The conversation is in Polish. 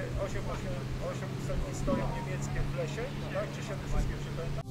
8 stoją niemieckie w lesie, tak? Czy się wszystkie przypęta?